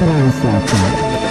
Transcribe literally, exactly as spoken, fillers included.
Put on a slow